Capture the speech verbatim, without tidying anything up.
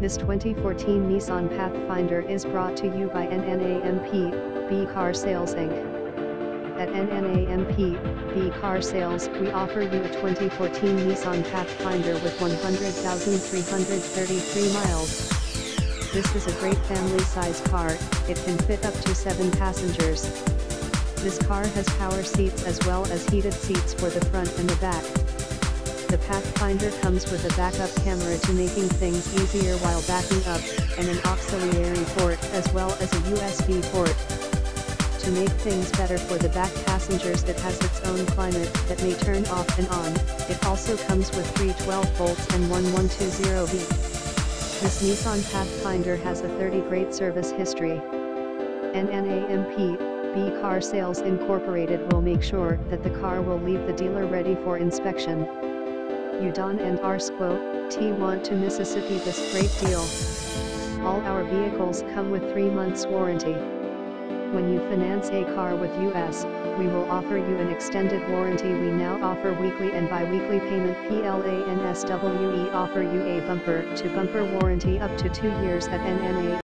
This twenty fourteen Nissan Pathfinder is brought to you by N and B Car Sales Incorporated. At N and B Car Sales, we offer you a twenty fourteen Nissan Pathfinder with one hundred thousand three hundred thirty-three miles. This is a great family-sized car. It can fit up to seven passengers. This car has power seats as well as heated seats for the front and the back. The Pathfinder comes with a backup camera to making things easier while backing up, and an auxiliary port as well as a U S B port. To make things better for the back passengers, it has its own climate that may turn off and on. It also comes with three twelve volts and one one two zero volt. This Nissan Pathfinder has a thirty-year service history. N and B Car Sales Incorporated will make sure that the car will leave the dealer ready for inspection. You don't and Arsquo, T want to Mississippi this great deal. All our vehicles come with three months warranty. When you finance a car with us, we will offer you an extended warranty. We now offer weekly and bi-weekly payment plans. We offer you a bumper-to-bumper warranty up to two years at N and A.